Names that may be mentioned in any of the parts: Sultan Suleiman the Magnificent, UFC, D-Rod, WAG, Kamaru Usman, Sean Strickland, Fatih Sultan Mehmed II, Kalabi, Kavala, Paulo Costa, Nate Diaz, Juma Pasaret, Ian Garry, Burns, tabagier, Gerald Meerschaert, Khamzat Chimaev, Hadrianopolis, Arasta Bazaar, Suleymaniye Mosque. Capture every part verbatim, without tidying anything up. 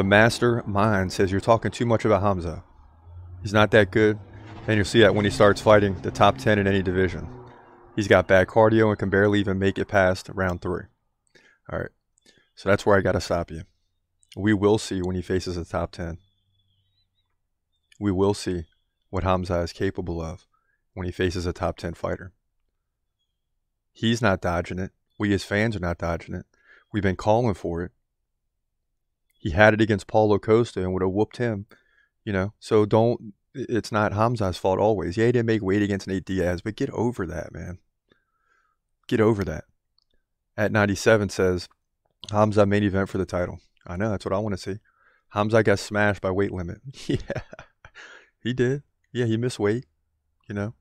The master mind says you're talking too much about Khamzat. He's not that good. And you'll see that when he starts fighting the top ten in any division. He's got bad cardio and can barely even make it past round three. All right. So that's where I got to stop you. We will see when he faces the top ten. We will see what Khamzat is capable of when he faces a top ten fighter. He's not dodging it. We as fans are not dodging it. We've been calling for it. He had it against Paulo Costa and would have whooped him. You know, so don't, it's not Khamzat's fault always. Yeah, he didn't make weight against Nate Diaz, but get over that, man. Get over that. At ninety-seven says, Khamzat main event for the title. I know, that's what I want to see. Khamzat got smashed by weight limit. Yeah, he did. Yeah, he missed weight, you know.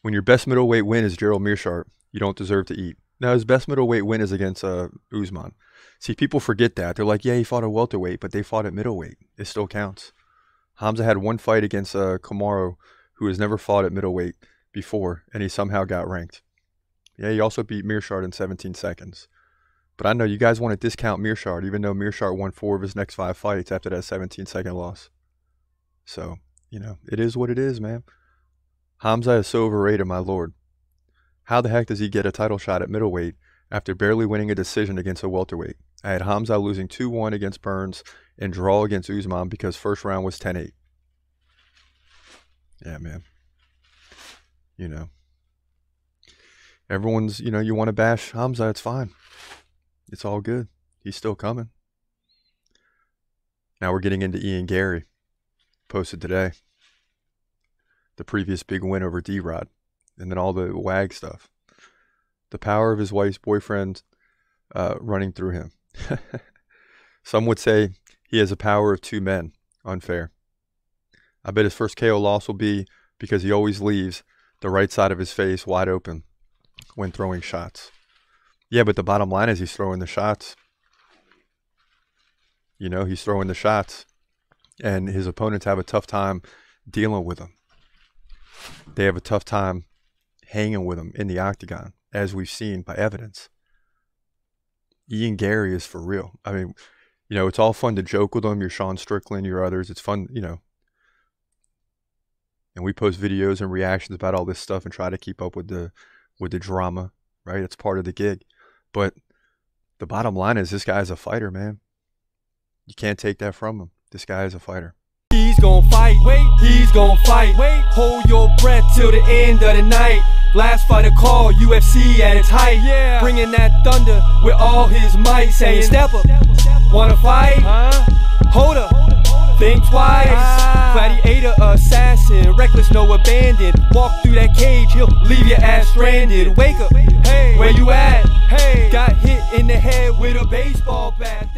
When your best middleweight win is Gerald Meerschaert, you don't deserve to eat. Now, his best middleweight win is against uh, Usman. See, people forget that. They're like, yeah, he fought at welterweight, but they fought at middleweight. It still counts. Khamzat had one fight against uh, Kamaru, who has never fought at middleweight before, and he somehow got ranked. Yeah, he also beat Meerschaert in seventeen seconds. But I know you guys want to discount Meerschaert, even though Meerschaert won four of his next five fights after that seventeen second loss. So, you know, it is what it is, man. Khamzat is so overrated, my lord. How the heck does he get a title shot at middleweight after barely winning a decision against a welterweight? I had Khamzat losing two one against Burns and draw against Usman because first round was ten eight. Yeah, man. You know. Everyone's, you know, you want to bash Khamzat, it's fine. It's all good. He's still coming. Now we're getting into Ian Garry. Posted today. The previous big win over D-Rod. And then all the WAG stuff. The power of his wife's boyfriend uh, running through him. Some would say he has a power of two men. Unfair. I bet his first K O loss will be because he always leaves the right side of his face wide open when throwing shots. Yeah, but the bottom line is he's throwing the shots. You know, he's throwing the shots. And his opponents have a tough time dealing with him. They have a tough time hanging with him in the octagon, as we've seen by evidence. Ian Garry is for real. I mean, you know, it's all fun to joke with him. You're Sean Strickland, you're others. It's fun, you know. And we post videos and reactions about all this stuff and try to keep up with the, with the drama, right? It's part of the gig. But the bottom line is this guy is a fighter, man. You can't take that from him. This guy is a fighter. He's gonna fight. Wait, he's gonna fight. Wait, hold your breath till the end of the night. Last fight to call, U F C at its height. Yeah. Bringing that thunder with all his might. Saying, step up, wanna fight? Huh? Hold up, think twice. Ah. Gladiator assassin, reckless, no abandon. Walk through that cage, he'll leave your ass stranded. Wake up, hey, where you at? Hey, got hit in the head with a baseball bat.